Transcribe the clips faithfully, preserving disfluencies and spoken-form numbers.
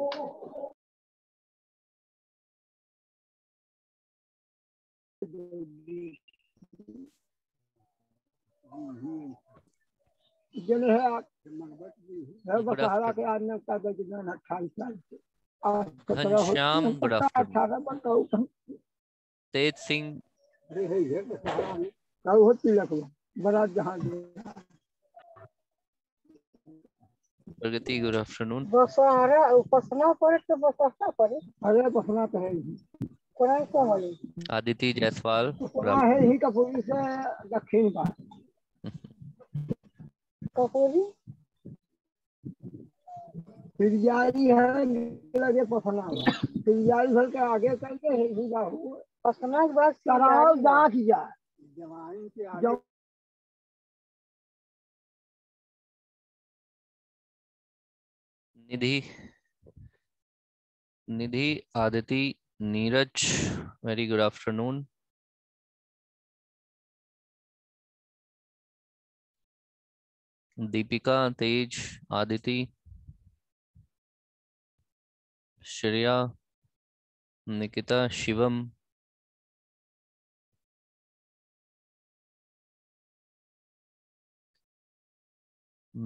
तेज सिंह बड़ा जहां Pragati good afternoon Basra Upasana करे तो बसना करे अरे बसना तो है कोराई को वाली आदित्य जायसवाल हां है ही कपूरी से दक्षिण का कपूरी फिर जारी है लगे बसना फिर जारी भर के आगे करके है ही जाओ बसना के बाद सराव जांच जा जवानी के आगे Nidhi Nidhi Aditi Neeraj very good afternoon Deepika Tej Aditi Shreya Nikita Shivam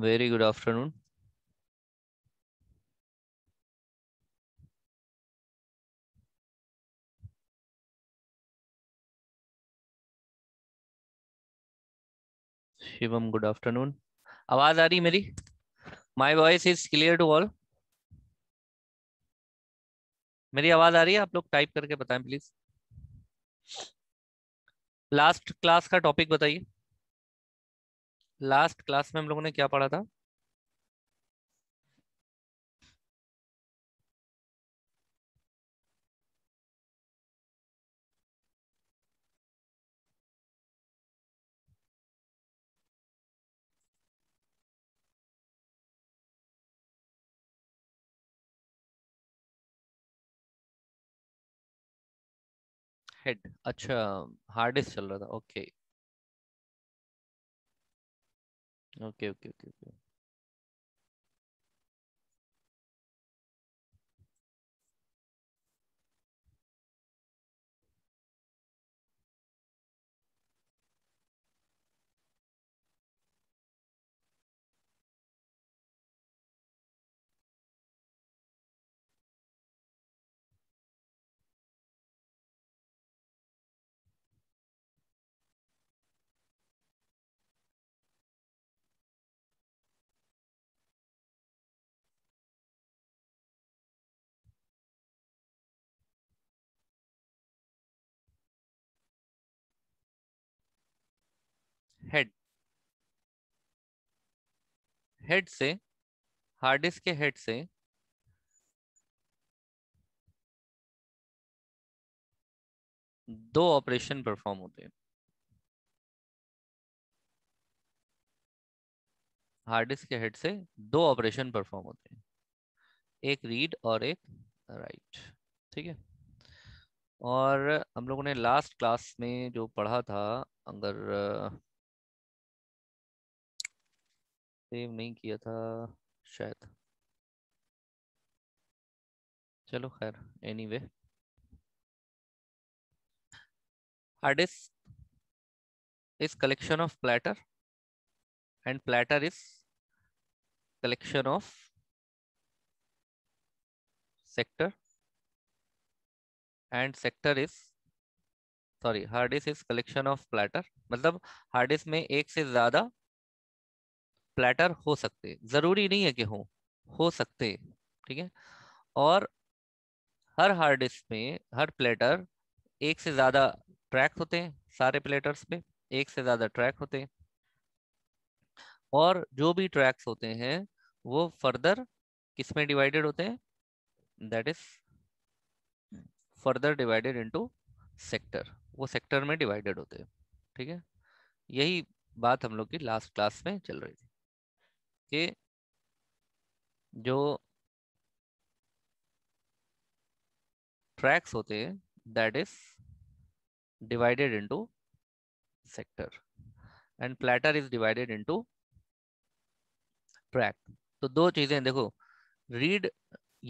very good afternoon Shivam good afternoon. आवाज आ रही मेरी? My voice is clear to all? मेरी आवाज आ रही है? आप लोग टाइप करके बताएं प्लीज। लास्ट क्लास का टॉपिक बताइए। लास्ट क्लास में हम लोगों ने क्या पढ़ा था? हेड। अच्छा हार्ड डिस्क चल रहा था। Okay okay okay okay okay head head से हार्ड डिस्क के हेड से दो ऑपरेशन परफॉर्म होते हैं। हार्ड डिस्क के हेड से दो ऑपरेशन परफॉर्म होते हैं, एक रीड और एक राइट। ठीक है, और हम लोगों ने लास्ट क्लास में जो पढ़ा था, अगर सेव नहीं किया था शायद, चलो खैर anyway, hard disk is collection of platter and platter is collection of sector and sector is sorry hard disk is collection of platter. मतलब हार्ड डिस्क में एक से ज्यादा प्लेटर हो सकते, जरूरी नहीं है कि हो हो सकते। ठीक है, और हर हार्ड डिस्क में हर प्लेटर एक से ज्यादा ट्रैक होते हैं, सारे प्लेटर्स पे एक से ज्यादा ट्रैक होते हैं, और जो भी ट्रैक्स होते हैं वो फर्दर किसमें डिवाइडेड होते हैं, that is further divided into sector, वो सेक्टर में डिवाइडेड होते हैं। ठीक है, यही बात हम लोग की लास्ट क्लास में चल रही थी कि जो ट्रैक्स होते हैं that is divided into sector and platter is divided into track. तो दो चीजें देखो, रीड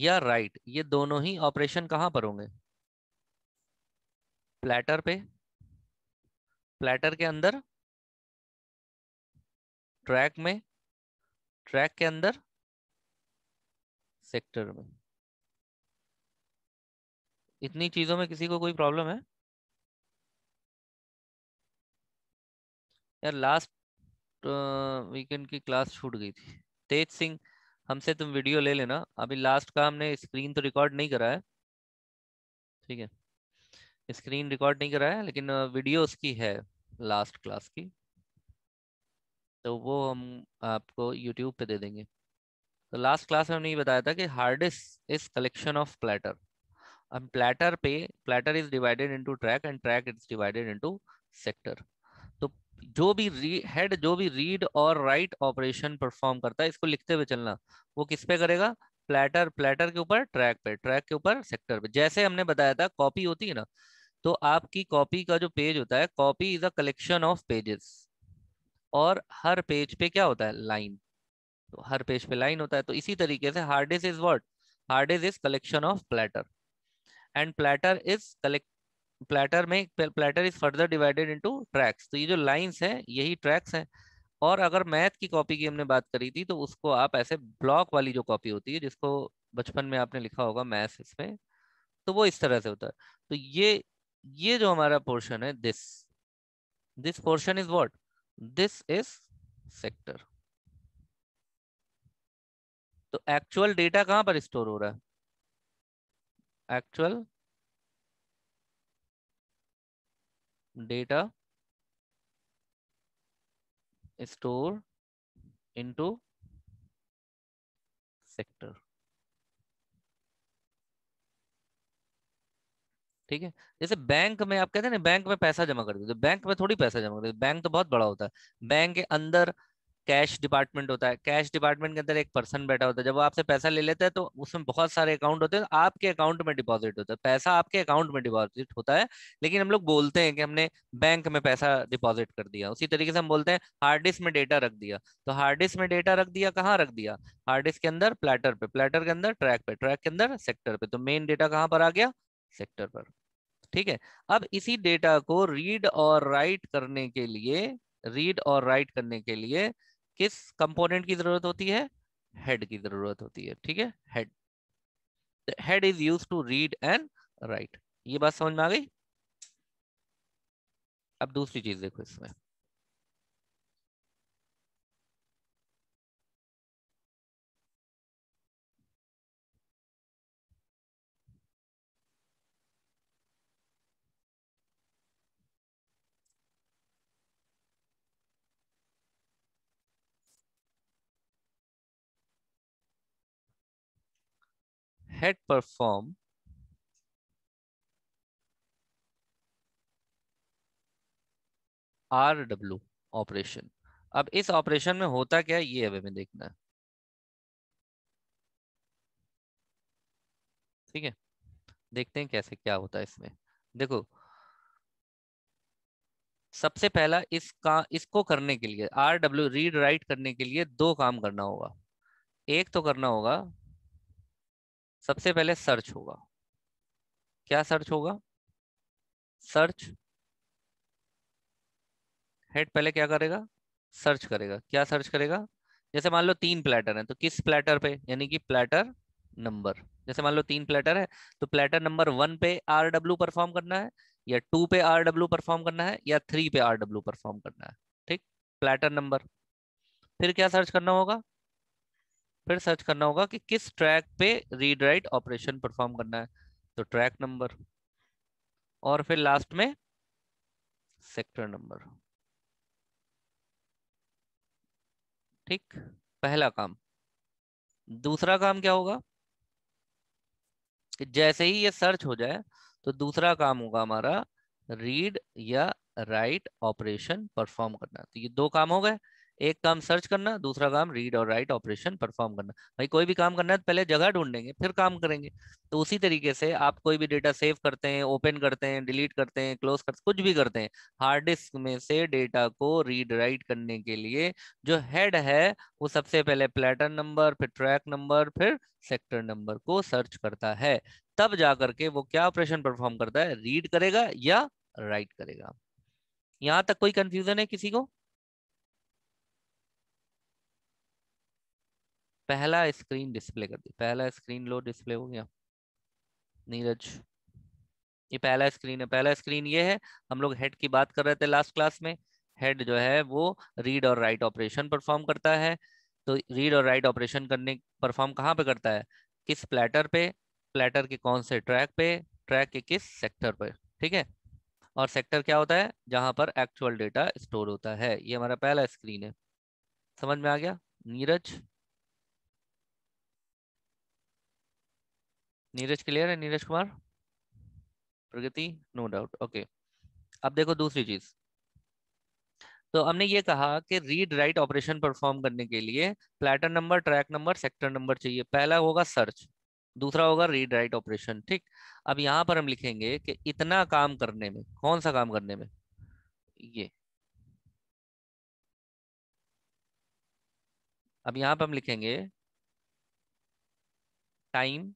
या राइट, ये दोनों ही ऑपरेशन कहाँ पर होंगे? प्लेटर पे, प्लेटर के अंदर, ट्रैक में, ट्रैक के अंदर, सेक्टर में। इतनी चीजों में किसी को कोई प्रॉब्लम है यार? लास्ट वीकेंड की क्लास छूट गई थी। तेज सिंह, हमसे तुम वीडियो ले लेना। अभी लास्ट का हमने स्क्रीन तो रिकॉर्ड नहीं करा है, ठीक है, स्क्रीन रिकॉर्ड नहीं करा है, लेकिन वीडियो उसकी है लास्ट क्लास की, तो वो हम आपको यूट्यूब पे दे देंगे। तो लास्ट क्लास में हमने ये बताया था कि hard disk is collection of platter. अब प्लेटर पे, platter is divided into track and track is divided into sector. तो जो भी हेड, जो भी रीड और राइट ऑपरेशन परफॉर्म करता है, इसको लिखते हुए चलना, वो किस पे करेगा? प्लेटर, प्लेटर के ऊपर ट्रैक पे, ट्रैक के ऊपर सेक्टर पे। जैसे हमने बताया था कॉपी होती है ना, तो आपकी कॉपी का जो पेज होता है, copy is a collection of pages, और हर पेज पे क्या होता है? लाइन। तो हर पेज पे लाइन होता है। तो इसी तरीके से hard disk is what? Hard disk is collection of platter and platter is collect, platter में platter is further divided into tracks. तो ये जो लाइंस हैं यही ट्रैक्स हैं। और अगर मैथ की कॉपी की हमने बात करी थी, तो उसको आप ऐसे ब्लॉक वाली जो कॉपी होती है, जिसको बचपन में आपने लिखा होगा मैथ्स इसमें, तो वो इस तरह से होता है। तो ये ये जो हमारा पोर्शन है, this this portion is what? This is sector। तो actual data कहां पर स्टोर हो रहा है? Actual data store into sector। ठीक है, जैसे बैंक में आप कहते हैं ना, बैंक में पैसा जमा कर देते हो, बैंक में थोड़ी पैसा जमा कर देते, बैंक तो बहुत बड़ा होता है। बैंक के अंदर कैश डिपार्टमेंट होता है, कैश डिपार्टमेंट के अंदर एक पर्सन बैठा होता है। जब वो आपसे पैसा ले लेता है, तो उसमें बहुत सारे अकाउंट होते हैं, तो आपके अकाउंट में डिपॉजिट होता है, पैसा आपके अकाउंट में डिपॉजिट होता है, लेकिन हम लोग बोलते हैं कि हमने बैंक में पैसा डिपॉजिट कर दिया। उसी तरीके से हम बोलते हैं हार्ड डिस्क में डेटा रख दिया। तो हार्ड डिस्क में डेटा रख दिया, कहाँ रख दिया? हार्ड डिस्क के अंदर प्लेटर पे, प्लेटर के अंदर ट्रैक पे, ट्रैक के अंदर सेक्टर पे। तो मेन डेटा कहाँ पर आ गया? सेक्टर पर। ठीक है, अब इसी डेटा को रीड और राइट करने के लिए, रीड और राइट करने के लिए किस कंपोनेंट की जरूरत होती है? हेड की जरूरत होती है। ठीक है, head, head is used to read and write. ये बात समझ में आ गई। अब दूसरी चीज देखो इसमें, head perform R W operation. अब इस ऑपरेशन में होता क्या है, ये हमें देखना है। ठीक है, देखते हैं कैसे क्या होता है इसमें। देखो, सबसे पहला इसका, इसको करने के लिए R W रीड राइट करने के लिए दो काम करना होगा। एक तो करना होगा, सबसे पहले सर्च होगा। क्या सर्च होगा? सर्च, हेड पहले क्या करेगा? सर्च करेगा। क्या सर्च करेगा? जैसे मान लो तीन प्लेटर हैं, तो किस प्लेटर पे, यानी कि प्लेटर नंबर, जैसे मान लो तीन प्लेटर है, तो प्लेटर नंबर वन पे आर डब्ल्यू परफॉर्म करना है, या टू पे आर डब्ल्यू परफॉर्म करना है, या थ्री पे आर डब्ल्यू परफॉर्म करना है। ठीक, प्लेटर नंबर। फिर क्या सर्च करना होगा? फिर सर्च करना होगा कि किस ट्रैक पे रीड राइट ऑपरेशन परफॉर्म करना है, तो ट्रैक नंबर, और फिर लास्ट में सेक्टर नंबर। ठीक, पहला काम। दूसरा काम क्या होगा? कि जैसे ही ये सर्च हो जाए, तो दूसरा काम होगा हमारा रीड या राइट ऑपरेशन परफॉर्म करना। तो ये दो काम हो गए, एक काम सर्च करना, दूसरा काम रीड और राइट ऑपरेशन परफॉर्म करना। भाई कोई भी काम करना है तो पहले जगह ढूंढेंगे फिर काम करेंगे। तो उसी तरीके से आप कोई भी डेटा सेव करते हैं, ओपन करते हैं, डिलीट करते हैं, क्लोज करते हैं, कुछ भी करते हैं, हार्ड डिस्क में से डेटा को रीड राइट करने के लिए जो हेड है वो सबसे पहले प्लैटर नंबर, फिर ट्रैक नंबर, फिर सेक्टर नंबर को सर्च करता है। तब जा करके वो क्या ऑपरेशन परफॉर्म करता है, रीड करेगा या राइट करेगा। यहाँ तक कोई कंफ्यूजन है किसी को? पहला स्क्रीन डिस्प्ले कर दी, पहला स्क्रीन लो डिस्प्ले हो गया। नीरज ये पहला स्क्रीन है, पहला स्क्रीन ये है। हम लोग हेड की बात कर रहे थे लास्ट क्लास में। हेड जो है वो रीड और राइट ऑपरेशन परफॉर्म करता है। तो रीड और राइट ऑपरेशन करने परफॉर्म कहाँ पे करता है, किस प्लेटर पे, प्लेटर के कौन से ट्रैक पे, ट्रैक के किस सेक्टर पे, ठीक है। और सेक्टर क्या होता है, जहाँ पर एक्चुअल डेटा स्टोर होता है। ये हमारा पहला स्क्रीन है, समझ में आ गया नीरज? नीरज क्लियर है Neeraj Kumar? Pragati no doubt, okay. अब देखो दूसरी चीज, तो हमने ये कहा कि रीड राइट ऑपरेशन परफॉर्म करने के लिए platter number, track number, sector number चाहिए। पहला होगा सर्च, दूसरा होगा रीड राइट ऑपरेशन, ठीक। अब यहाँ पर हम लिखेंगे कि इतना काम करने में, कौन सा काम करने में, ये। अब यहाँ पर हम लिखेंगे time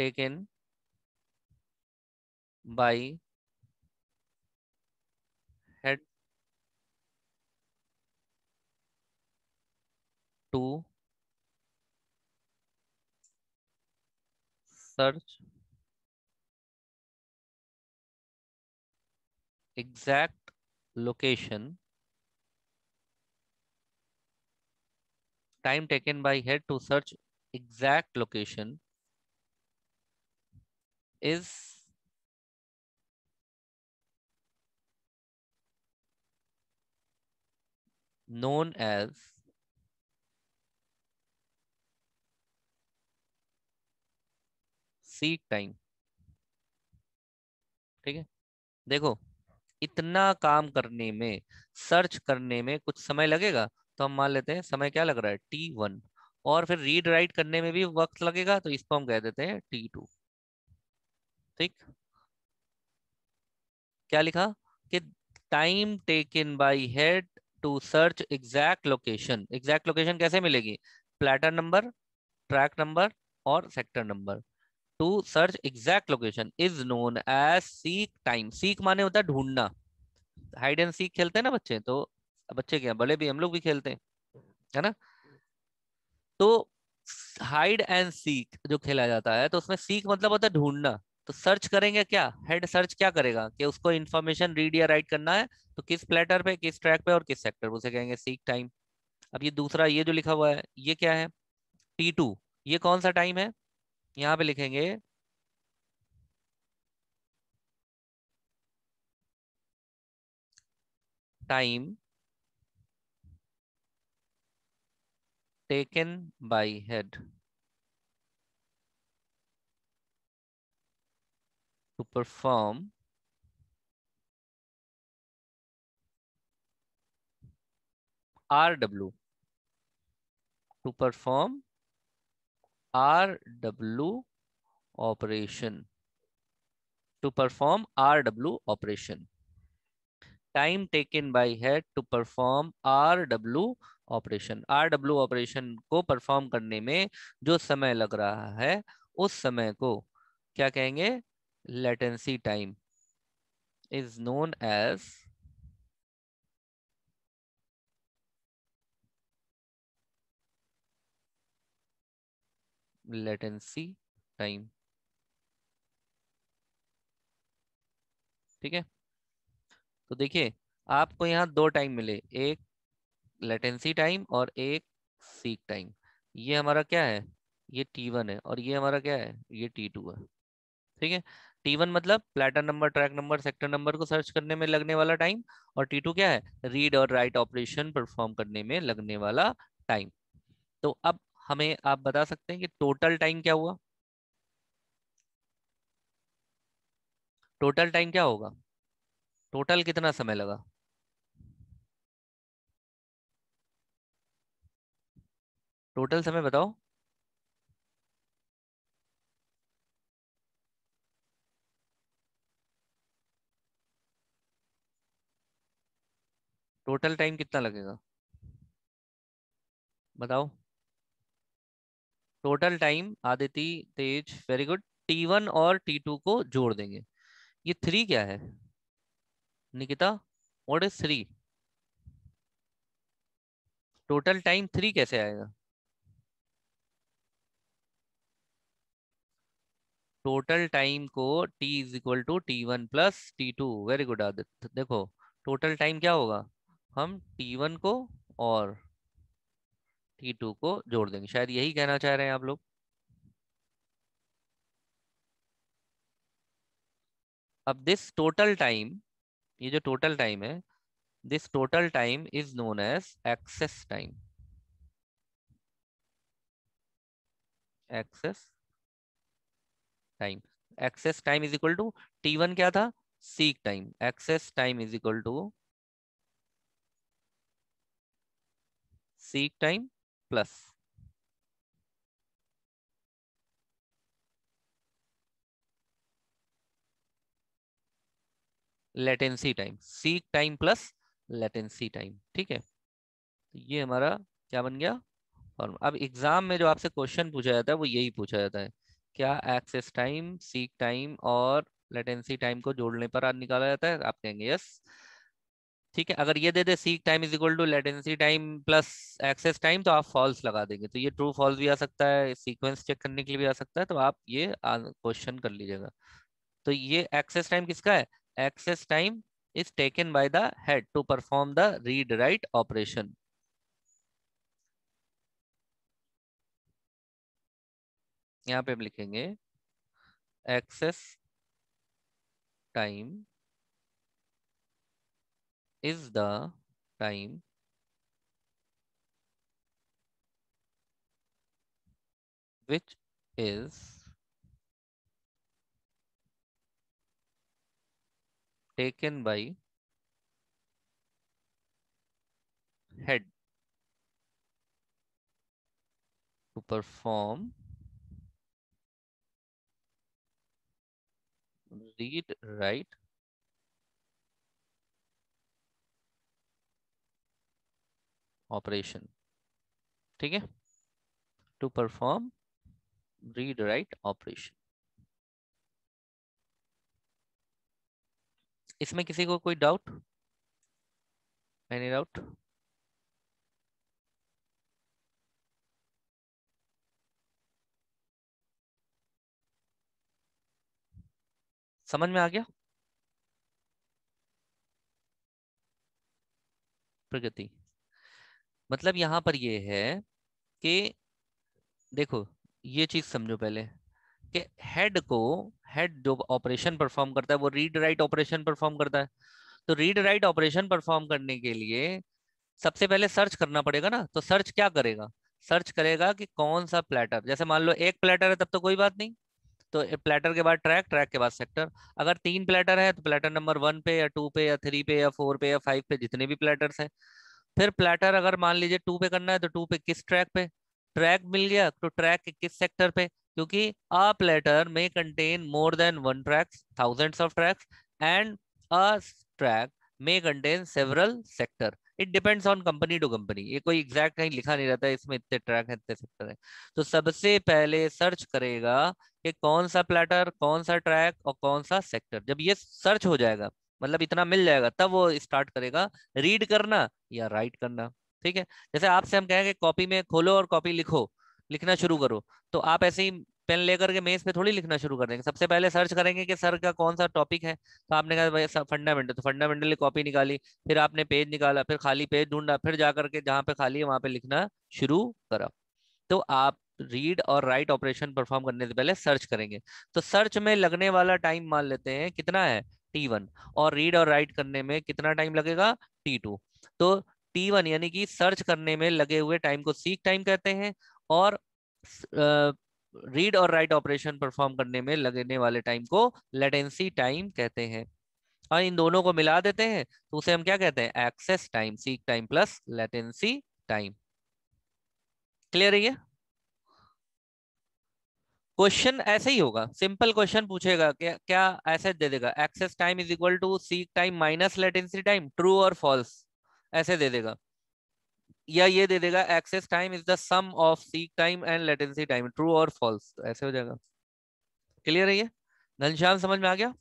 taken by head to search exact location, time taken by head to search exact location is known as seek time, ठीक है। देखो इतना काम करने में, सर्च करने में कुछ समय लगेगा, तो हम मान लेते हैं समय क्या लग रहा है, टी वन। और फिर रीड राइट करने में भी वक्त लगेगा, तो इसको हम कह देते हैं टी टू, ठीक। क्या लिखा कि time taken by head to search exact location. Exact location कैसे मिलेगी, प्लैटर नंबर, ट्रैक नंबर और sector number. To search exact location is known as seek time. Seek माने होता है ढूंढना। हाइड एंड सीक खेलते हैं ना बच्चे, तो बच्चे क्या, भले भी हम लोग भी खेलते हैं, है ना। तो हाइड एंड सीक जो खेला जाता है, तो उसमें सीक मतलब होता है ढूंढना। तो सर्च करेंगे क्या, हेड सर्च क्या करेगा कि उसको इन्फॉर्मेशन रीड या राइट करना है, तो किस प्लेटर पे, किस ट्रैक पे और किस सेक्टर, उसे कहेंगे सीक टाइम। अब ये दूसरा, ये जो लिखा हुआ है ये क्या है, टी टू। ये कौन सा टाइम है, यहाँ पे लिखेंगे time taken by head to perform R W, to perform R W operation, to perform R W operation, time taken by head to perform R W operation। R W operation को perform करने में जो समय लग रहा है उस समय को क्या कहेंगे, latency time is known as latency time, ठीक है। तो देखिए आपको यहाँ दो टाइम मिले, एक latency time और एक seek time। ये हमारा क्या है, ये टी वन है, और ये हमारा क्या है, ये टी टू है, ठीक है। टी वन मतलब platter number, track number, sector number को सर्च करने में लगने वाला टाइम, और टी टू क्या है, रीड और राइट ऑपरेशन परफॉर्म करने में लगने वाला टाइम। तो अब हमें आप बता सकते हैं कि टोटल टाइम क्या हुआ, टोटल टाइम क्या होगा, टोटल कितना समय लगा? टोटल समय बताओ। टोटल टाइम कितना लगेगा बताओ? टोटल टाइम आदिति तेज वेरी गुड। टी वन और टी टू को जोड़ देंगे। ये थ्री क्या है Nikita? What is three? Total time three कैसे आएगा? टोटल टाइम को T is equal to T one plus T two. Very good Aditya. देखो टोटल टाइम क्या होगा, हम टी वन को और टी टू को जोड़ देंगे। शायद यही कहना चाह रहे हैं आप लोग। अब दिस टोटल टाइम, ये जो टोटल टाइम है, this total time is known as access time. Access time, access time is equal to T one क्या था? Seek time. Access time is equal to seek time plus latency time. Seek time plus latency time. ठीक है, तो ये हमारा क्या बन गया? और अब एग्जाम में जो आपसे क्वेश्चन पूछा जाता है वो यही पूछा जाता है, क्या एक्सेस टाइम, सीक टाइम और लेटेंसी टाइम को जोड़ने पर निकाला जाता है? आप कहेंगे यस। ठीक है, अगर ये दे दे seek time is equal to latency time plus access time तो आप फॉल्स लगा देंगे। तो ये ट्रू फॉल्स भी आ सकता है, सीक्वेंस चेक करने के लिए भी आ सकता है। तो आप ये क्वेश्चन कर लीजिएगा। तो ये एक्सेस टाइम किसका है? Access time is taken by the head to perform the read write operation. यहाँ पे हम लिखेंगे access time is the time which is taken by head to perform read write operation. ठीक है, to perform read write operation. इसमें किसी को कोई डाउट? Any doubt? समझ में आ गया प्रगति? मतलब यहाँ पर ये है कि देखो ये चीज समझो पहले कि हेड को, हेड जो ऑपरेशन परफॉर्म करता है वो रीड राइट ऑपरेशन परफॉर्म करता है। तो रीड राइट ऑपरेशन परफॉर्म करने के लिए सबसे पहले सर्च करना पड़ेगा ना। तो सर्च क्या करेगा? सर्च करेगा कि कौन सा प्लेटर, जैसे मान लो एक प्लेटर है तब तो कोई बात नहीं, तो प्लेटर के बाद ट्रैक, ट्रैक के बाद सेक्टर। अगर तीन प्लेटर है तो प्लेटर नंबर वन पे या टू पे या थ्री पे या फोर पे या फाइव पे, जितने भी प्लेटर्स हैं। फिर प्लेटर अगर मान लीजिए टू पे करना है तो टू पे किस ट्रैक पे, ट्रैक मिल गया तो ट्रैक के किस सेक्टर पे, क्योंकि अ प्लेटर में contain more than one tracks, thousands of tracks and a track में contain several sector. It depends on company to company. ये कोई एग्जैक्ट कहीं लिखा नहीं रहता है इसमें इतने ट्रैक हैं इतने सेक्टर हैं। तो सबसे पहले सर्च करेगा कि कौन सा प्लेटर, कौन सा ट्रैक और कौन सा सेक्टर। जब ये सर्च हो जाएगा, मतलब इतना मिल जाएगा, तब वो स्टार्ट करेगा रीड करना या राइट करना। ठीक है, जैसे आपसे हम कहेंगे कॉपी में खोलो और कॉपी लिखो, लिखना शुरू करो, तो आप ऐसे ही पेन लेकर के मेज पे थोड़ी लिखना शुरू कर देंगे। सबसे पहले सर्च करेंगे कि सर का कौन सा टॉपिक है, तो आपने कहा भाई फंडामेंटल, तो फंडामेंटली कॉपी निकाली, फिर आपने पेज निकाला, फिर खाली पेज ढूंढा, फिर जा करके जहाँ पे खाली है वहां पे लिखना शुरू करा। तो आप रीड और राइट ऑपरेशन परफॉर्म करने से पहले सर्च करेंगे। तो सर्च में लगने वाला टाइम मान लेते हैं कितना है, टी वन, और रीड और राइट करने में कितना टाइम लगेगा, टी टू। तो टी वन यानी कि सर्च करने में लगे हुए टाइम को सीक टाइम कहते हैं और रीड और राइट ऑपरेशन परफॉर्म करने में लगने वाले टाइम को लेटेंसी टाइम कहते हैं। और इन दोनों को मिला देते हैं तो उसे हम क्या कहते हैं, access time, seek time plus latency time. Clear है, ये क्वेश्चन ऐसे ही होगा, सिंपल क्वेश्चन पूछेगा क्या क्या ऐसे दे देगा, access time is equal to seek time minus latency time, true और फॉल्स ऐसे दे देगा, या ये दे देगा access time is the sum of seek time and latency time, true और फॉल्स, ऐसे हो जाएगा। क्लियर है ये, घनश्याम समझ में आ गया,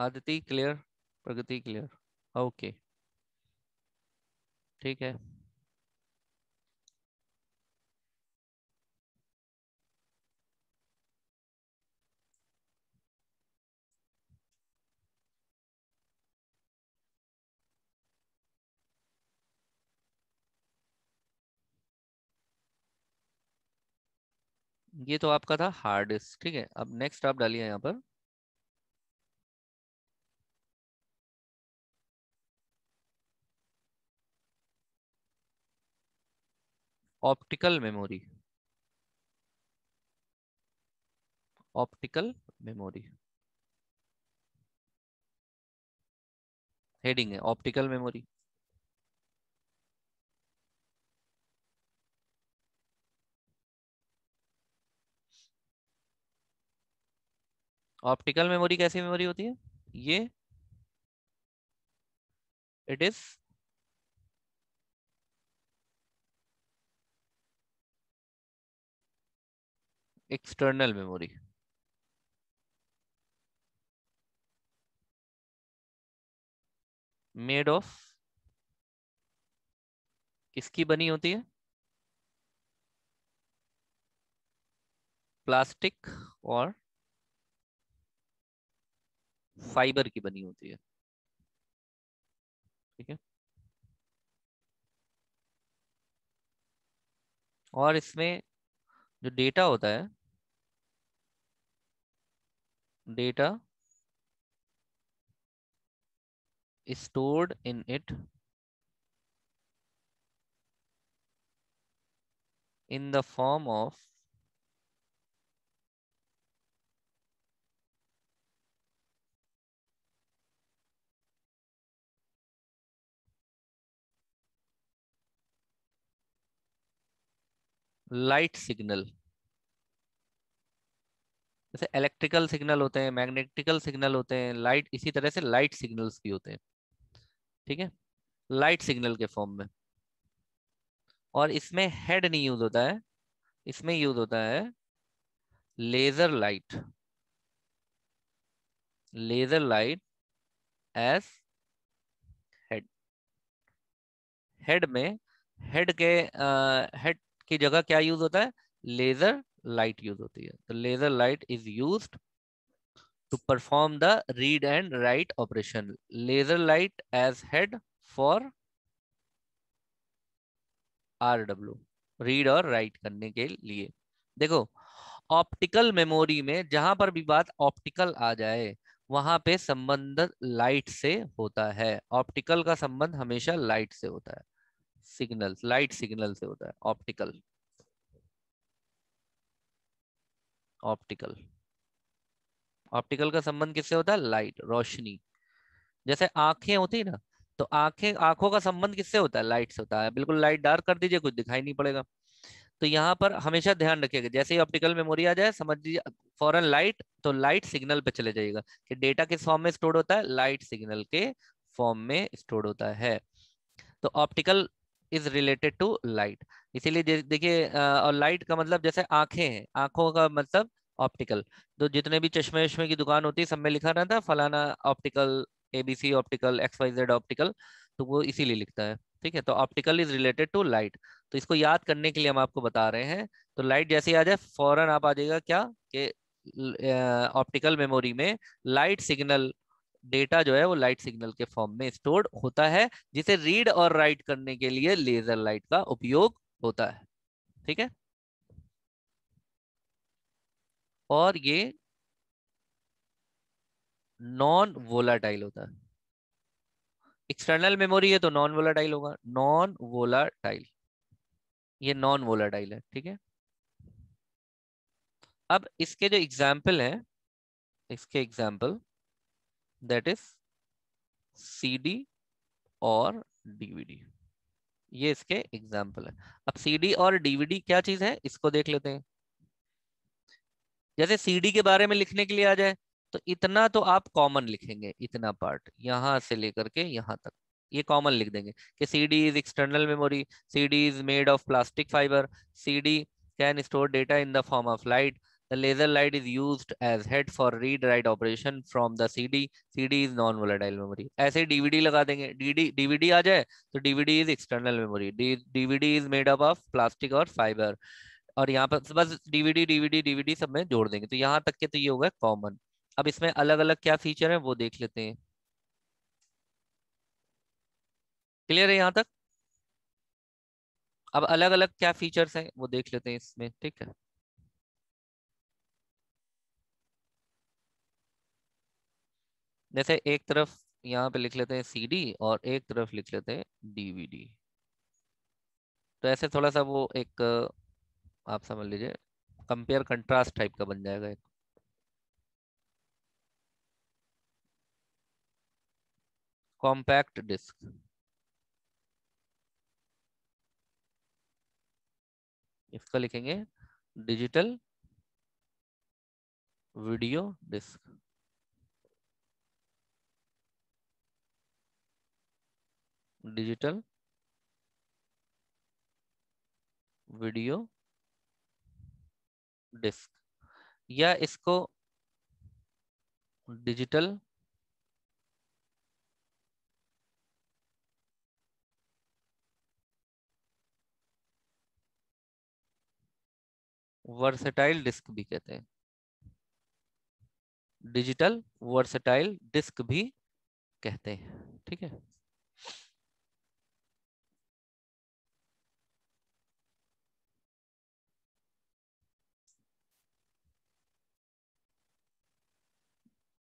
Aditi clear, Pragati clear, okay ठीक है। ये तो आपका था हार्ड डिस्क, ठीक है। अब नेक्स्ट आप डालिए यहाँ पर optical memory, optical memory heading है ऑप्टिकल मेमोरी। ऑप्टिकल मेमोरी कैसी मेमोरी होती है, ये it is external memory, made of किसकी बनी होती है, प्लास्टिक और फाइबर की बनी होती है, ठीक है। और इसमें जो डेटा होता है, data stored in it in the form of light signal, जैसे इलेक्ट्रिकल सिग्नल होते हैं, मैग्नेटिकल सिग्नल होते हैं, लाइट इसी तरह से लाइट सिग्नल्स भी होते हैं, ठीक है, लाइट सिग्नल के फॉर्म में। और इसमें हेड नहीं यूज होता है, इसमें यूज होता है laser light, laser light as head. Head में हेड के हेड की जगह क्या यूज होता है, लेजर लाइट यूज होती है। तो laser light is used to perform the read and write operation, laser light as head for RW, read और राइट करने के लिए। देखो ऑप्टिकल मेमोरी में जहां पर भी बात ऑप्टिकल आ जाए वहां पे संबंध लाइट से होता है, ऑप्टिकल का संबंध हमेशा लाइट से होता है, सिग्नल लाइट सिग्नल से होता है ऑप्टिकल, ऑप्टिकल ऑप्टिकल का संबंध किससे होता है, लाइट, रोशनी। जैसे आंखें होती है ना, तो आंखें आंखों का संबंध किससे होता है, लाइट से होता है। बिल्कुल लाइट डार्क कर दीजिए कुछ दिखाई नहीं पड़ेगा। तो यहाँ पर हमेशा ध्यान रखिएगा, जैसे ही ऑप्टिकल मेमोरी आ जाए समझ लीजिए फॉरन लाइट, तो लाइट सिग्नल पे चले जाइएगा कि डेटा किस फॉर्म में स्टोर होता है, लाइट सिग्नल के फॉर्म में स्टोर होता है। तो optical is related to light, इसीलिए देखिए, और लाइट का मतलब जैसे आंखें हैं, आंखों का मतलब ऑप्टिकल। तो जितने भी चश्मे वश्मे की दुकान होती है सब में लिखा रहता है फलाना optical, ABC optical, X Y Z optical, तो वो इसीलिए लिखता है, ठीक है। तो optical is related to light, तो इसको याद करने के लिए हम आपको बता रहे हैं। तो लाइट जैसे आ जाए फौरन आप आ जाएगा क्या, कि ऑप्टिकल मेमोरी में लाइट सिग्नल डेटा जो है वो लाइट सिग्नल के फॉर्म में स्टोर्ड होता है, जिसे रीड और राइट करने के लिए लेजर लाइट का उपयोग होता है, ठीक है। और ये नॉन वोलाटाइल होता है, एक्सटर्नल मेमोरी है तो नॉन वोलाटाइल होगा, नॉन वोलाटाइल, ये नॉन वोलाटाइल है, ठीक है। अब इसके जो एग्जाम्पल हैं, इसके example that is C D और D V D। ये इसके एग्जाम्पल है। अब C D और D V D क्या चीज है इसको देख लेते हैं। जैसे C D के बारे में लिखने के लिए आ जाए तो इतना तो आप कॉमन लिखेंगे, इतना पार्ट यहां से लेकर के यहां तक ये कॉमन लिख देंगे कि C D is external memory, C D is made of plastic fibre, C D can store data in the form of light, the laser light is used as head for read write operation from the C D, C D is non volatile memory। ऐसे D V D लगा देंगे, D V D आ जाए तो D V D is external memory, D V D is made up of plastic और fiber, और यहाँ पर बस D V D D V D D V D सब में जोड़ देंगे। तो यहाँ तक के तो ये होगा कॉमन। अब इसमें अलग अलग क्या फीचर है वो देख लेते हैं। क्लियर है यहाँ तक? अब अलग अलग क्या फीचर्स हैं वो देख लेते हैं इसमें, ठीक है। जैसे एक तरफ यहाँ पे लिख लेते हैं C D और एक तरफ लिख लेते हैं D V D, तो ऐसे थोड़ा सा वो एक आप समझ लीजिए कंपेयर कंट्रास्ट टाइप का बन जाएगा एक। कॉम्पैक्ट डिस्क, इसको लिखेंगे digital video disc. Digital video disc या इसको डिजिटल वर्सेटाइल डिस्क भी कहते हैं, डिजिटल वर्सेटाइल डिस्क भी कहते हैं, ठीक है।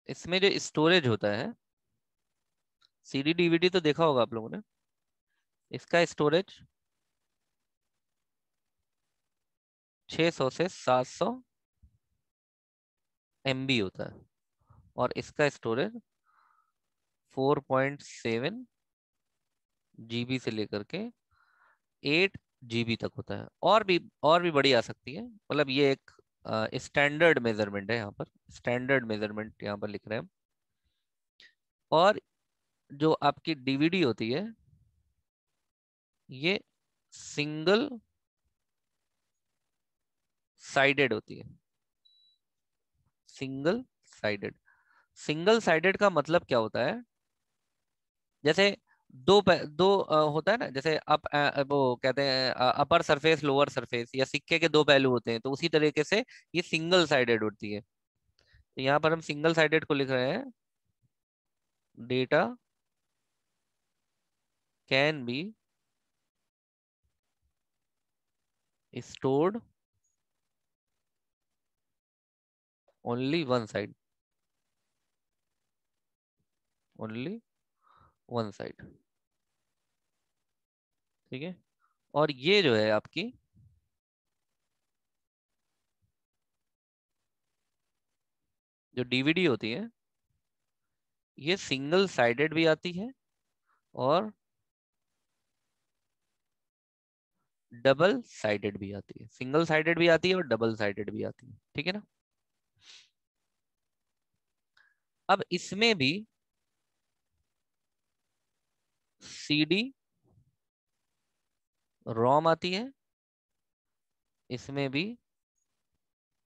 इसमें जो स्टोरेज होता है, सीडी डीवीडी तो देखा होगा आप लोगों ने, इसका स्टोरेज छह सौ से सात सौ एमबी होता है और इसका स्टोरेज चार पॉइंट सात जीबी से लेकर के आठ जीबी तक होता है। और भी और भी बड़ी आ सकती है, मतलब ये एक स्टैंडर्ड uh, मेजरमेंट है। यहाँ पर स्टैंडर्ड मेजरमेंट यहाँ पर लिख रहे हैं हम। और जो आपकी डीवीडी होती है ये सिंगल साइडेड होती है, सिंगल साइडेड। सिंगल साइडेड का मतलब क्या होता है? जैसे दो दो आ, होता है ना, जैसे अप आ, वो कहते हैं अपर सरफेस लोअर सरफेस, या सिक्के के दो पहलू होते हैं, तो उसी तरीके से ये सिंगल साइडेड होती है। तो यहाँ पर हम सिंगल साइडेड को लिख रहे हैं data can be stored only one side, only one side, ठीक है। और ये जो है आपकी जो डीवीडी होती है ये सिंगल साइडेड भी आती है और डबल साइडेड भी आती है, सिंगल साइडेड भी आती है और डबल साइडेड भी आती है, ठीक है ना। अब इसमें भी सीडी रोम आती है, इसमें भी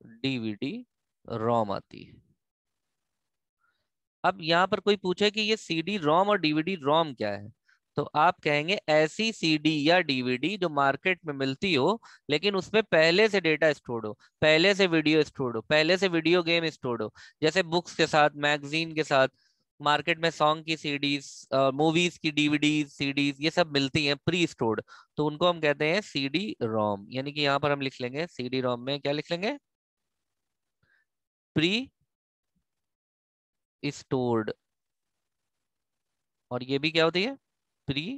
डीवीडी रोम आती है। अब यहाँ पर कोई पूछे कि ये सीडी रोम और डीवीडी रोम क्या है, तो आप कहेंगे ऐसी सीडी या डीवीडी जो मार्केट में मिलती हो लेकिन उसमें पहले से डेटा स्टोर्ड हो, पहले से वीडियो स्टोर्ड हो, पहले से वीडियो गेम स्टोर्ड हो। जैसे बुक्स के साथ, मैगजीन के साथ, मार्केट में सॉन्ग की सीडीज, मूवीज की डीवीडीज, सीडीज ये सब मिलती हैं प्री स्टोर्ड, तो उनको हम कहते हैं सीडी रोम। यानी कि यहाँ पर हम लिख लेंगे सीडी रोम में क्या लिख लेंगे, प्री स्टोर्ड, और ये भी क्या होती है प्री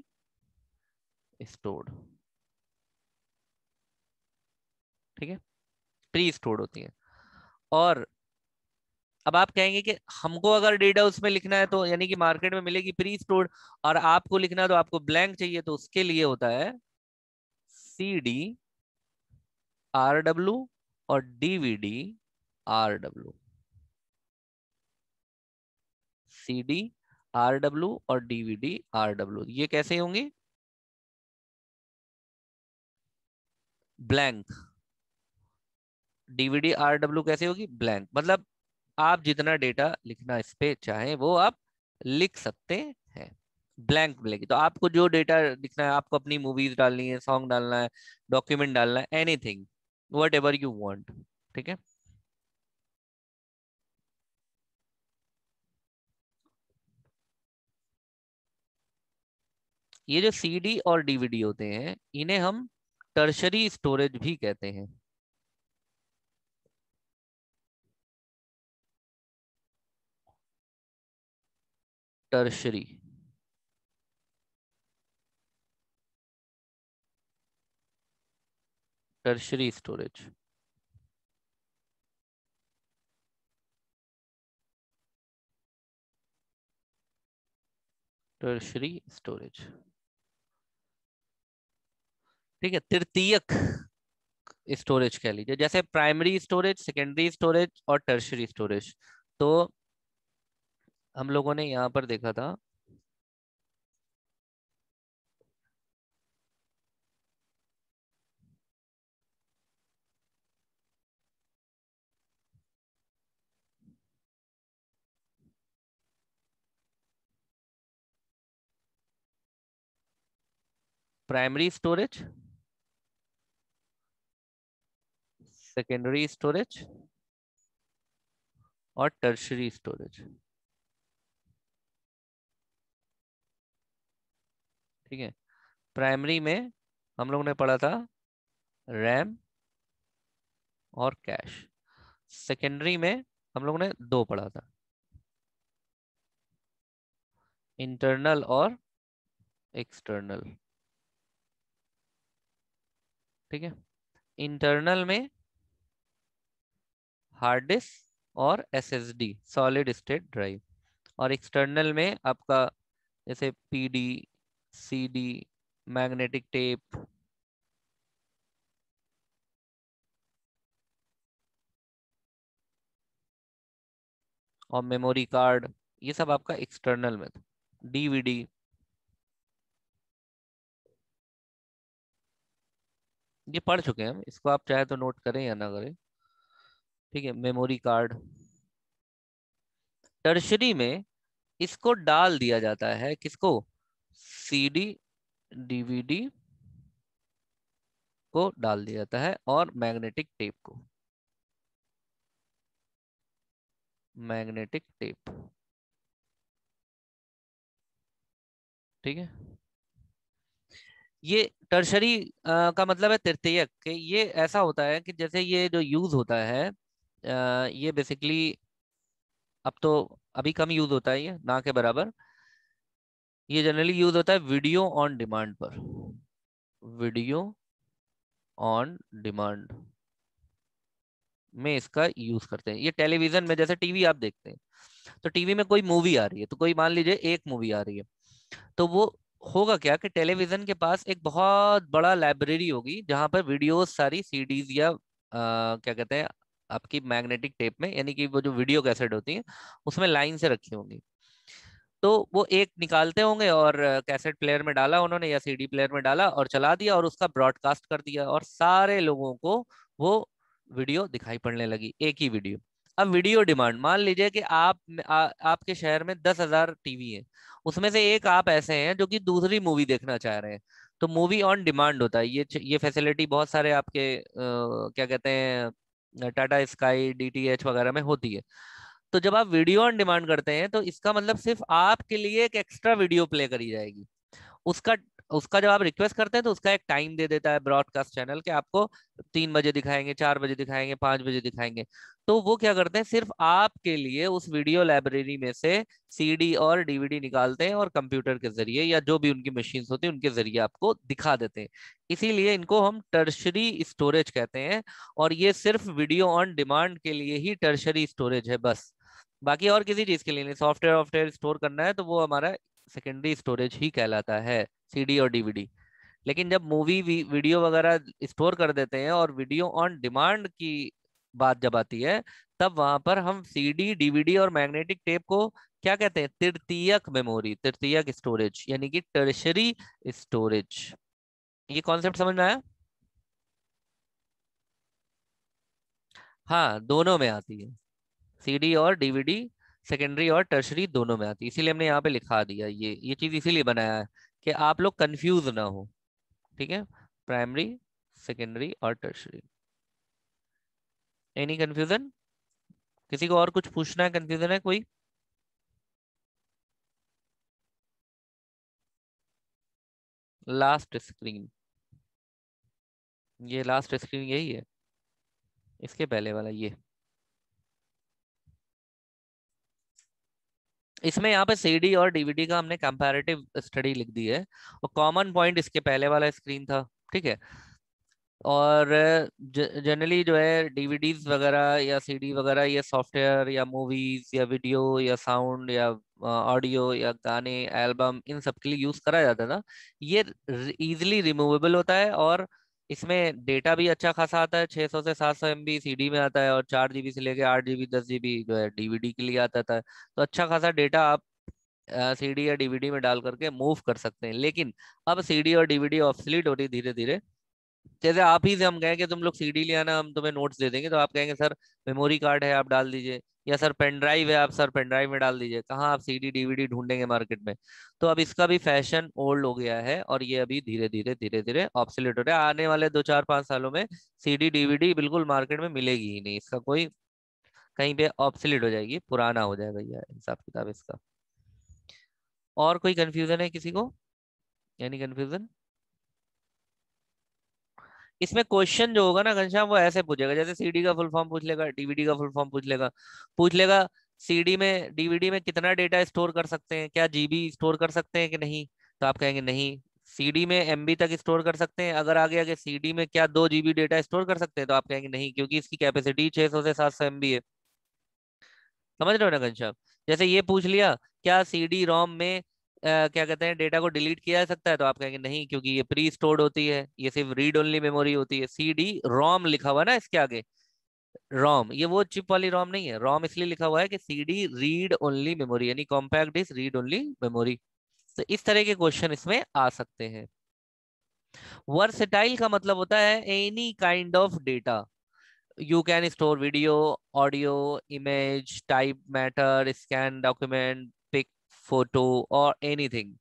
स्टोर्ड, ठीक है, प्री स्टोर्ड होती है। और अब आप कहेंगे कि हमको अगर डेटा उसमें लिखना है तो यानी कि मार्केट में मिलेगी प्री स्टोर्ड, और आपको लिखना है तो आपको ब्लैंक चाहिए, तो उसके लिए होता है सी डी आर डब्ल्यू और DVD R W, C D R W और डीवीडी आर डब्ल्यू। ये कैसे होंगे? ब्लैंक। डीवीडी आर डब्ल्यू कैसे होगी? ब्लैंक। मतलब आप जितना डेटा लिखना इस पे चाहें वो आप लिख सकते हैं, ब्लैंक मिलेगी। तो आपको जो डेटा लिखना है, आपको अपनी मूवीज डालनी है, सॉन्ग डालना है, डॉक्यूमेंट डालना है, anything whatever you want, ठीक है। ये जो सीडी और डीवीडी होते हैं इन्हें हम टर्शरी स्टोरेज भी कहते हैं। Tertiary tertiary storage. Tertiary storage ठीक है। तृतीयक स्टोरेज कह लीजिए, जैसे प्राइमरी स्टोरेज, सेकेंडरी स्टोरेज और टर्शरी स्टोरेज। तो हम लोगों ने यहाँ पर देखा था प्राइमरी स्टोरेज, सेकेंडरी स्टोरेज और टर्शरी स्टोरेज, ठीक है। प्राइमरी में हम लोगों ने पढ़ा था रैम और कैश, सेकेंडरी में हम लोगों ने दो पढ़ा था, इंटरनल और एक्सटर्नल, ठीक है। इंटरनल में हार्ड डिस्क और एसएसडी, सॉलिड स्टेट ड्राइव, और एक्सटर्नल में आपका जैसे पीडी, सीडी, मैग्नेटिक टेप, और मेमोरी कार्ड, ये सब आपका एक्सटर्नल में था। डीवीडी, ये पढ़ चुके हैं हम, इसको आप चाहे तो नोट करें या ना करें, ठीक है। Memory card. टर्शरी में इसको डाल दिया जाता है, किसको? सीडी, डीवीडी को डाल दिया जाता है और मैग्नेटिक टेप को, मैग्नेटिक टेप, ठीक है। ये टर्शरी आ, का मतलब है तृतीयक के। ये ऐसा होता है कि जैसे ये जो यूज होता है आ, ये बेसिकली अब तो अभी कम यूज होता है, ये ना के बराबर। ये जनरली यूज होता है वीडियो ऑन डिमांड पर, वीडियो ऑन डिमांड में इसका यूज करते हैं। ये टेलीविजन में, जैसे टीवी आप देखते हैं तो टीवी में कोई मूवी आ रही है, तो कोई मान लीजिए एक मूवी आ रही है, तो वो होगा क्या कि टेलीविजन के पास एक बहुत बड़ा लाइब्रेरी होगी जहां पर वीडियोस सारी सीडीज या आ, क्या कहते हैं आपकी मैग्नेटिक टेप में, यानी कि वो जो वीडियो कैसेट होती है उसमें लाइन से रखी होंगी। तो वो एक निकालते होंगे और कैसेट प्लेयर में डाला उन्होंने या सीडी प्लेयर में डाला और चला दिया और उसका ब्रॉडकास्ट कर दिया और सारे लोगों को वो वीडियो दिखाई पड़ने लगी, एक ही वीडियो। अब वीडियो डिमांड, मान लीजिए कि आप आ, आपके शहर में दस हजार टीवी है, उसमें से एक आप ऐसे हैं जो कि दूसरी मूवी देखना चाह रहे हैं, तो मूवी ऑन डिमांड होता है। ये ये फैसिलिटी बहुत सारे आपके आ, क्या कहते हैं Tata sky, D T H वगैरह में होती है। तो जब आप वीडियो ऑन डिमांड करते हैं तो इसका मतलब सिर्फ आपके लिए एक एक्स्ट्रा वीडियो प्ले करी जाएगी। उसका उसका जब आप रिक्वेस्ट करते हैं तो उसका एक टाइम दे देता है ब्रॉडकास्ट चैनल के, आपको तीन बजे दिखाएंगे, चार बजे दिखाएंगे, पाँच बजे दिखाएंगे। तो वो क्या करते हैं, सिर्फ आपके लिए उस वीडियो लाइब्रेरी में से सीडी और डीवीडी निकालते हैं और कंप्यूटर के जरिए या जो भी उनकी मशीन्स होती हैं उनके जरिए आपको दिखा देते हैं। इसीलिए इनको हम टर्शरी स्टोरेज कहते हैं, और ये सिर्फ वीडियो ऑन डिमांड के लिए ही टर्शरी स्टोरेज है बस। बाकी और किसी चीज के लिए नहीं। सॉफ्टवेयर वॉफ्टवेयर स्टोर करना है तो वो हमारा सेकेंडरी स्टोरेज ही कहलाता है, सीडी और डीवीडी। लेकिन जब मूवी वीडियो वगैरह स्टोर कर देते हैं और वीडियो ऑन डिमांड की बात जब आती है तब वहां पर हम सीडी, डीवीडी और मैग्नेटिक टेप को क्या कहते हैं? तृतीयक मेमोरी, तृतीयक स्टोरेज, यानी कि टर्शरी स्टोरेज। ये कॉन्सेप्ट समझ में आया? हाँ, दोनों में आती है, सीडी और डीवीडी सेकेंडरी और टर्शरी दोनों में आती है, इसीलिए हमने यहाँ पे लिखा दिया। ये ये चीज इसीलिए बनाया है कि आप लोग कंफ्यूज ना हो, ठीक है? प्राइमरी, सेकेंडरी और टर्शरी। Any confusion? किसी को और कुछ पूछना है? कंफ्यूजन है कोई? लास्ट स्क्रीन, ये लास्ट स्क्रीन यही है, इसके पहले वाला ये। इसमें यहाँ पे सीडी और डीवीडी का हमने कंपैरेटिव स्टडी लिख दी है और कॉमन पॉइंट इसके पहले वाला स्क्रीन था, ठीक है? और जनरली जो है डीवीडीज वगैरह या सीडी वगैरह ये सॉफ्टवेयर या मूवीज या वीडियो या साउंड या ऑडियो या गाने, एल्बम, इन सब के लिए यूज करा जाता था। ये इजिली रिमूवेबल होता है और इसमें डेटा भी अच्छा खासा आता है, छह सौ से सात सौ एमबी सीडी में आता है और चार जीबी से लेके आठ जीबी दस जीबी जो है डीवीडी के लिए आता था। तो अच्छा खासा डेटा आप सीडी या डीवीडी में डाल करके मूव कर सकते हैं। लेकिन अब सीडी और डीवीडी ऑब्सोलीट हो रही धीरे धीरे। जैसे आप ही से हम कहें कि तुम लोग सीडी ले आना, हम तुम्हें नोट्स दे देंगे, तो आप कहेंगे सर मेमोरी कार्ड है आप डाल दीजिए, या सर पेन ड्राइव है आप सर पेन ड्राइव में डाल दीजिए। कहाँ आप सीडी डीवीडी ढूंढेंगे मार्केट में? तो अब इसका भी फैशन ओल्ड हो गया है और ये अभी धीरे धीरे धीरे धीरे ऑब्सोलेट हो रहा है। आने वाले दो चार पाँच सालों में सीडी डीवीडी बिल्कुल मार्केट में मिलेगी ही नहीं, इसका कोई कहीं पे ऑब्सोलेट हो जाएगी, पुराना हो जाएगा ये हिसाब किताब इसका। और कोई कन्फ्यूजन है किसी को? यानी कन्फ्यूजन इसमें क्वेश्चन जो होगा ना घनश्याम, वो ऐसे पूछेगा जैसे सीडी का फुल फॉर्म पूछ लेगा, डीवीडी का फुल फॉर्म पूछ लेगा, पूछ लेगा सीडी में डीवीडी में कितना डेटा स्टोर कर सकते हैं, क्या जीबी स्टोर कर सकते हैं कि नहीं? तो आप कहेंगे नहीं, सीडी में एमबी तक स्टोर कर सकते हैं। अगर आगे आगे सीडी में क्या दो जीबी डेटा स्टोर कर सकते हैं? तो आप कहेंगे नहीं, क्योंकि इसकी कैपेसिटी छह सौ से सात सौ एमबी है। समझ रहे हो ना घनश्याम? जैसे ये पूछ लिया क्या सीडी रोम में Uh, क्या कहते हैं डेटा को डिलीट किया जा सकता है? तो आप कहेंगे नहीं, क्योंकि ये प्री स्टोर्ड होती है, ये सिर्फ रीड ओनली मेमोरी होती है। सीडी रोम लिखा हुआ ना इसके आगे, रोम ये वो चिप वाली रोम नहीं है, रोम इसलिए लिखा हुआ है कि सीडी रीड ओनली मेमोरी, यानी compact disc read only memory. तो इस तरह के क्वेश्चन इसमें आ सकते हैं। वर्सेटाइल का मतलब होता है any kind of data, you can store video, audio, image, type matter, scan document, photo और anything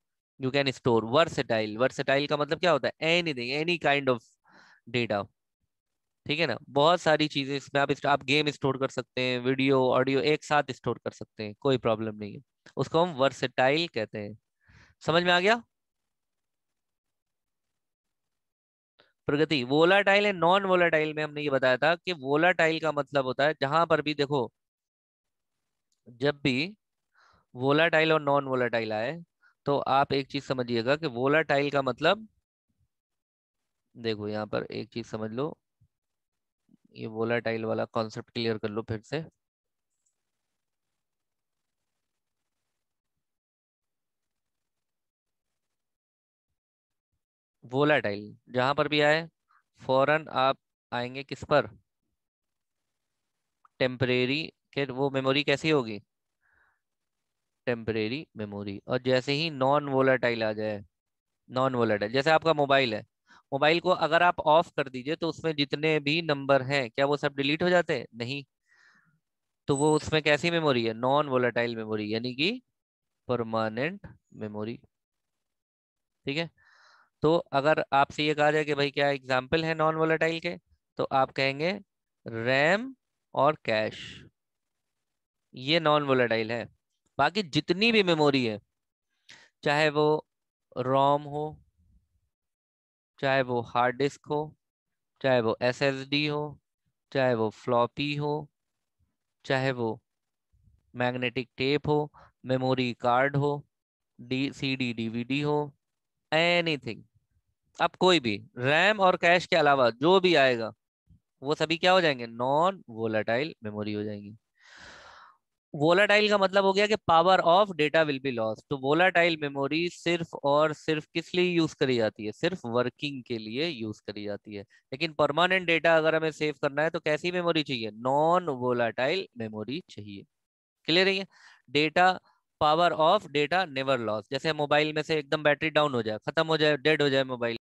you can store. Versatile, versatile का मतलब क्या होता है? Anything, any kind of data, ठीक है ना? बहुत सारी चीजें इसमें आप आप गेम स्टोर कर सकते हैं, वीडियो ऑडियो एक साथ स्टोर कर सकते हैं, कोई प्रॉब्लम नहीं है, उसको हम वर्सेटाइल कहते हैं। समझ में आ गया प्रगति? वोलाटाइल है, नॉन वोलाटाइल में हमने ये बताया था कि वोलाटाइल का मतलब होता है जहां पर भी देखो, जब भी वोलाटाइल और नॉन वोलाटाइल आए तो आप एक चीज समझिएगा कि वोलाटाइल का मतलब, देखो यहाँ पर एक चीज समझ लो, ये वोलाटाइल वाला कॉन्सेप्ट क्लियर कर लो फिर से। वोलाटाइल जहां पर भी आए फौरन आप आएंगे किस पर? टेम्परेरी के, वो मेमोरी कैसी होगी? Temporary memory. और जैसे ही नॉन वोलाटाइल आ जाए, नॉन वोलाटाइल जैसे आपका मोबाइल है, मोबाइल को अगर आप ऑफ कर दीजिए तो उसमें जितने भी नंबर हैं क्या वो सब डिलीट हो जाते हैं? नहीं, तो वो उसमें कैसी मेमोरी है? नॉन वोलाटाइल मेमोरी, यानी कि परमानेंट मेमोरी, ठीक है? तो अगर आपसे ये कहा जाए कि भाई क्या एग्जाम्पल है नॉन वोलाटाइल के, तो आप कहेंगे रैम और कैश, ये नॉन वोलाटाइल है। बाकी जितनी भी मेमोरी है, चाहे वो रोम हो, चाहे वो हार्ड डिस्क हो, चाहे वो एसएसडी हो, चाहे वो फ्लॉपी हो, चाहे वो मैग्नेटिक टेप हो, मेमोरी कार्ड हो, डी सीडी डीवीडी हो, एनीथिंग, अब कोई भी रैम और कैश के अलावा जो भी आएगा वो सभी क्या हो जाएंगे? नॉन वोलेटाइल मेमोरी हो जाएंगी। वोलाटाइल का मतलब हो गया कि power off data will be loss. तो वोलाटाइल मेमोरी सिर्फ और सिर्फ किस लिए यूज करी जाती है, सिर्फ वर्किंग के लिए यूज करी जाती है। लेकिन परमानेंट डेटा अगर हमें सेव करना है तो कैसी मेमोरी चाहिए, नॉन वोलाटाइल मेमोरी चाहिए। क्लियर है, data power off data never loss. जैसे मोबाइल में से एकदम बैटरी डाउन हो जाए, खत्म हो जाए, डेड हो जाए मोबाइल।